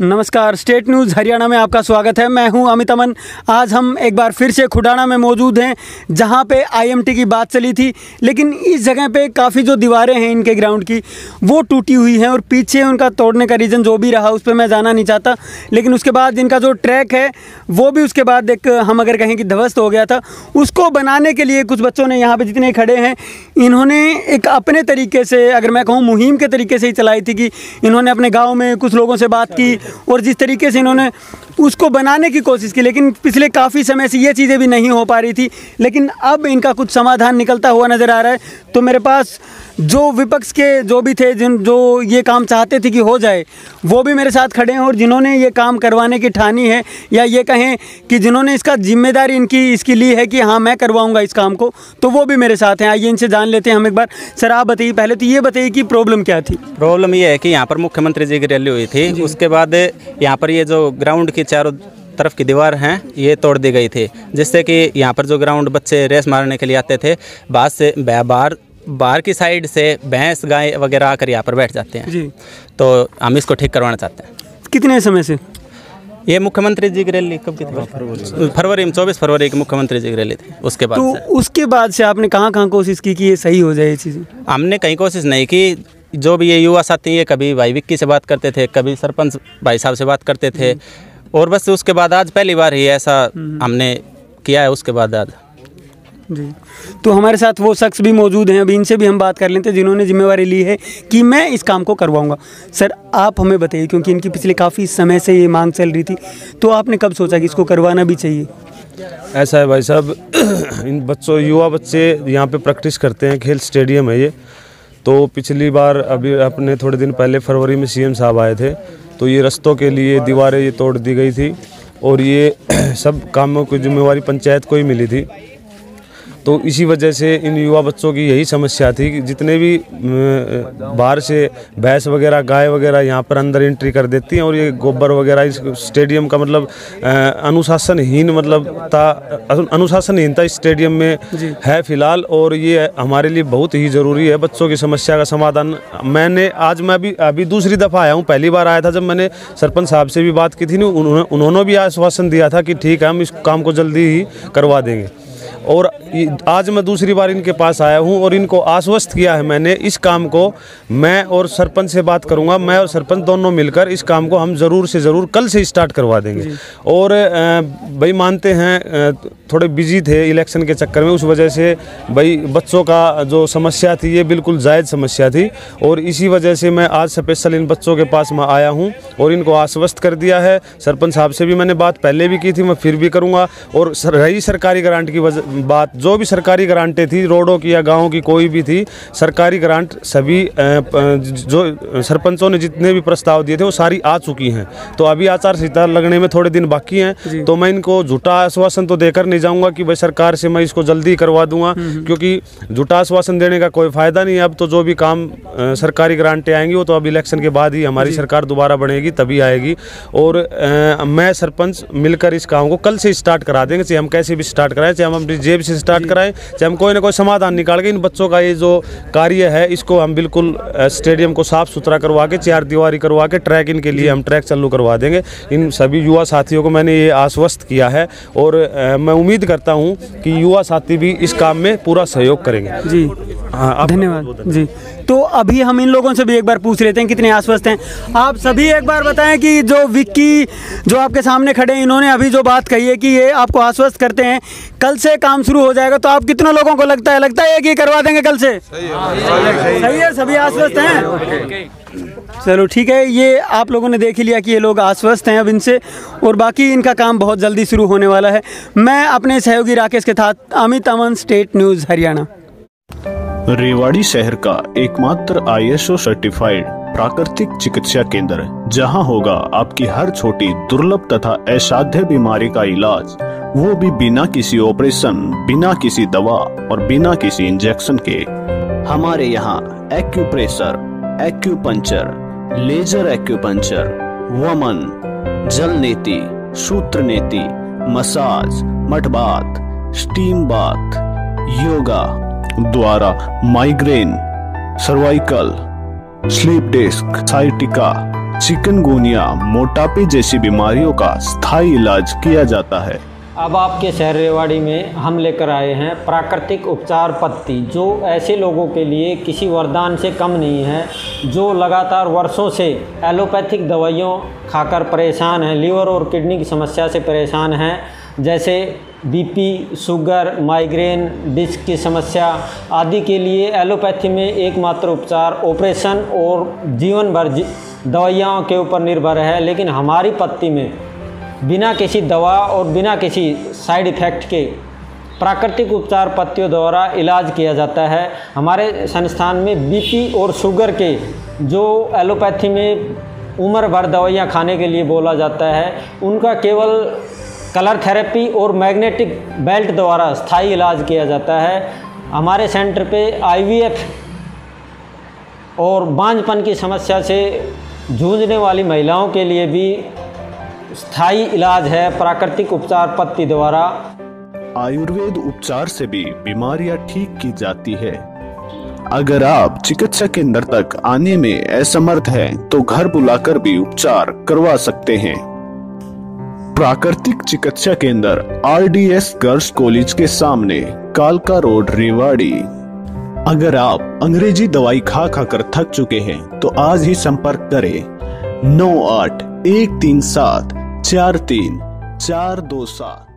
नमस्कार, state news Haryana में आपका स्वागत है। मैं हूं अमित अमन। आज हम एक बार फिर से खुडाना में मौजूद हैं, जहां पे आईएमटी की बात चली थी, लेकिन इस जगह पे काफ़ी जो दीवारें हैं इनके ग्राउंड की वो टूटी हुई हैं और पीछे उनका तोड़ने का रीज़न जो भी रहा उस पर मैं जाना नहीं चाहता। लेकिन उसके बाद इनका जो ट्रैक है वो भी उसके बाद एक हम अगर कहें कि ध्वस्त हो गया था, उसको बनाने के लिए कुछ बच्चों ने यहाँ पर जितने खड़े हैं इन्होंने एक अपने तरीके से, अगर मैं कहूँ मुहिम के तरीके से ही चलाई थी कि इन्होंने अपने गाँव में कुछ लोगों से बात की और जिस तरीके से इन्होंने उसको बनाने की कोशिश की, लेकिन पिछले काफ़ी समय से ये चीज़ें भी नहीं हो पा रही थी, लेकिन अब इनका कुछ समाधान निकलता हुआ नज़र आ रहा है। तो मेरे पास जो विपक्ष के जो भी थे, जिन जो ये काम चाहते थे कि हो जाए, वो भी मेरे साथ खड़े हैं और जिन्होंने ये काम करवाने की ठानी है, या ये कहें कि जिन्होंने इसका जिम्मेदारी इनकी इसकी ली है कि हाँ मैं करवाऊँगा इस काम को, तो वो भी मेरे साथ हैं। आइए इनसे जान लेते हैं हम एक बार। सर आप बताइए, पहले तो ये बताइए कि प्रॉब्लम क्या थी। प्रॉब्लम ये है कि यहाँ पर मुख्यमंत्री जी की रैली हुई थी, उसके बाद यहाँ पर ये जो ग्राउंड के चारों तरफ की दीवार हैं ये तोड़ दी गई थी, जिससे कि यहाँ पर जो ग्राउंड बच्चे रेस मारने के लिए आते थे, बाद से बाहर की साइड से भैंस गाय वगैरह आकर यहाँ पर बैठ जाते हैं जी। तो हम इसको ठीक करवाना चाहते हैं। कितने समय से ये मुख्यमंत्री जी की रैली कब की थी? फरवरी में, 24 फरवरी की मुख्यमंत्री जी की रैली थी। उसके बाद उसके बाद से आपने कहाँ कहाँ कोशिश की कि ये सही हो जाए ये चीज़? हमने कहीं कोशिश नहीं की। जो भी ये युवा साथी है, कभी भाई विक्की से बात करते थे, कभी सरपंच भाई साहब से बात करते थे, और बस उसके बाद आज पहली बार ही ऐसा हमने किया है। उसके बाद आज जी तो हमारे साथ वो शख्स भी मौजूद हैं, अभी इनसे भी हम बात कर लेते हैं जिन्होंने जिम्मेवारी ली है कि मैं इस काम को करवाऊंगा। सर आप हमें बताइए, क्योंकि इनकी पिछले काफ़ी समय से ये मांग चल रही थी, तो आपने कब सोचा कि इसको करवाना भी चाहिए? ऐसा है भाई साहब, इन बच्चों युवा बच्चे यहाँ पर प्रैक्टिस करते हैं, खेल स्टेडियम है ये। तो पिछली बार अभी अपने थोड़े दिन पहले फरवरी में सीएम साहब आए थे, तो ये रास्तों के लिए दीवारें ये तोड़ दी गई थी और ये सब कामों की जिम्मेवारी पंचायत को ही मिली थी। तो इसी वजह से इन युवा बच्चों की यही समस्या थी कि जितने भी बाहर से भैंस वगैरह गाय वगैरह यहाँ पर अंदर एंट्री कर देती हैं और ये गोबर वगैरह इस स्टेडियम का मतलब अनुशासनहीनता इस स्टेडियम में है फिलहाल, और ये हमारे लिए बहुत ही ज़रूरी है। बच्चों की समस्या का समाधान मैंने आज मैं अभी दूसरी दफ़ा आया हूँ, पहली बार आया था जब मैंने सरपंच साहब से भी बात की थी, उन्होंने भी आश्वासन दिया था कि ठीक है हम इस काम को जल्दी ही करवा देंगे, और आज मैं दूसरी बार इनके पास आया हूं और इनको आश्वस्त किया है मैंने, इस काम को मैं और सरपंच से बात करूंगा, मैं और सरपंच दोनों मिलकर इस काम को हम ज़रूर से ज़रूर कल से स्टार्ट करवा देंगे। और भाई मानते हैं थोड़े बिजी थे इलेक्शन के चक्कर में, उस वजह से भाई बच्चों का जो समस्या थी ये बिल्कुल जायज़ समस्या थी, और इसी वजह से मैं आज स्पेशल इन बच्चों के पास मैं आया हूँ और इनको आश्वस्त कर दिया है। सरपंच साहब से भी मैंने बात पहले भी की थी, मैं फिर भी करूँगा। और रही सरकारी ग्रांट की बात, जो भी सरकारी ग्रांटें थी रोडों की या गाँव की कोई भी थी सरकारी ग्रांट, सभी जो सरपंचों ने जितने भी प्रस्ताव दिए थे वो सारी आ चुकी हैं। तो अभी आचार संहिता लगने में थोड़े दिन बाकी हैं, तो मैं इनको झूठा आश्वासन तो देकर नहीं जाऊंगा कि भाई सरकार से मैं इसको जल्दी करवा दूंगा, क्योंकि झूठा आश्वासन देने का कोई फायदा नहीं है। अब तो जो भी काम सरकारी ग्रांटें आएंगी वो तो अब इलेक्शन के बाद ही हमारी सरकार दोबारा बनेगी तभी आएगी, और मैं सरपंच मिलकर इस काम को कल से स्टार्ट करा देंगे, चाहे हम कैसे भी स्टार्ट कराएं, चाहे हम अपनी जेब से स्टार्ट कराएं, चाहे हम कोई ना कोई समाधान निकाल के इन बच्चों का ये जो कार्य है इसको हम बिल्कुल स्टेडियम को साफ सुथरा करवा के, चार दीवारी करवा के, ट्रैक इनके लिए हम ट्रैक चालू करवा देंगे। इन सभी युवा साथियों को मैंने ये आश्वस्त किया है और मैं उम्मीद करता हूँ कि युवा साथी भी इस काम में पूरा सहयोग करेंगे जी। हाँ धन्यवाद जी। तो अभी हम इन लोगों से भी एक बार पूछ लेते हैं कितने आश्वस्त हैं आप सभी। एक बार बताएं कि जो विक्की जो आपके सामने खड़े हैं इन्होंने अभी जो बात कही है कि ये आपको आश्वस्त करते हैं कल से काम शुरू हो जाएगा, तो आप कितने लोगों को लगता है कि करवा देंगे कल से? सही है, सभी आश्वस्त हैं। चलो ठीक है, ये आप लोगों ने देख ही लिया कि ये लोग आश्वस्त हैं अब इनसे, और बाकी इनका काम बहुत जल्दी शुरू होने वाला है। मैं अपने सहयोगी राकेश के साथ अमित अमन, स्टेट न्यूज़ हरियाणा। रेवाड़ी शहर का एकमात्र ISO सर्टिफाइड प्राकृतिक चिकित्सा केंद्र, जहां होगा आपकी हर छोटी दुर्लभ तथा असाध्य बीमारी का इलाज, वो भी बिना किसी ऑपरेशन, बिना किसी दवा और बिना किसी इंजेक्शन के। हमारे यहां एक्यूप्रेशर, एक्यूपंचर, लेजर एक्यूपंचर, वमन, जल नेति, सूत्र नेति, मसाज, मठ बाथ, स्टीम बाथ, योगा द्वारा migraine, cervical, slip disc, sciatica, chikungunya, मोटापे जैसी बीमारियों का स्थायी इलाज किया जाता है। अब आपके शहर रेवाड़ी में हम लेकर आए हैं प्राकृतिक उपचार पत्ती, जो ऐसे लोगों के लिए किसी वरदान से कम नहीं है जो लगातार वर्षों से एलोपैथिक दवाइयों खाकर परेशान हैं, लीवर और किडनी की समस्या से परेशान हैं, जैसे बीपी, शुगर, माइग्रेन, डिस्क की समस्या आदि के लिए एलोपैथी में एकमात्र उपचार ऑपरेशन और जीवन भर दवाइयों के ऊपर निर्भर है। लेकिन हमारी पत्ती में बिना किसी दवा और बिना किसी साइड इफ़ेक्ट के प्राकृतिक उपचार पत्तियों द्वारा इलाज किया जाता है। हमारे संस्थान में बीपी और शुगर के, जो एलोपैथी में उम्र भर दवाइयाँ खाने के लिए बोला जाता है, उनका केवल कलर थेरेपी और मैग्नेटिक बेल्ट द्वारा स्थायी इलाज किया जाता है। हमारे सेंटर पे IVF और बांझपन की समस्या से जूझने वाली महिलाओं के लिए भी स्थायी इलाज है प्राकृतिक उपचार पत्ती द्वारा। आयुर्वेद उपचार से भी बीमारियां ठीक की जाती है। अगर आप चिकित्सा केंद्र तक आने में असमर्थ हैं तो घर बुलाकर भी उपचार करवा सकते हैं। प्राकृतिक चिकित्सा केंद्र RDS गर्ल्स कॉलेज के सामने, कालका रोड, रेवाड़ी। अगर आप अंग्रेजी दवाई खा खाकर थक चुके हैं तो आज ही संपर्क करें 9813743427।